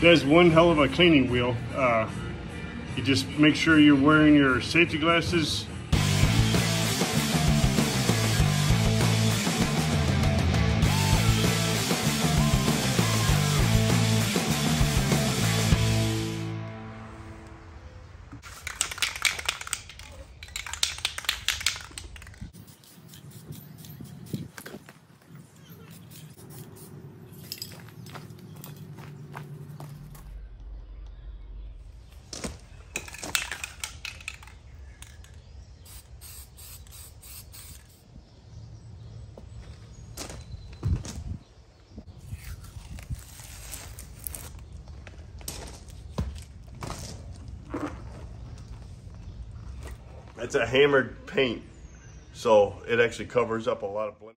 Does one hell of a cleaning wheel. You just make sure you're wearing your safety glasses. It's a hammered paint, so it actually covers up a lot of blemish.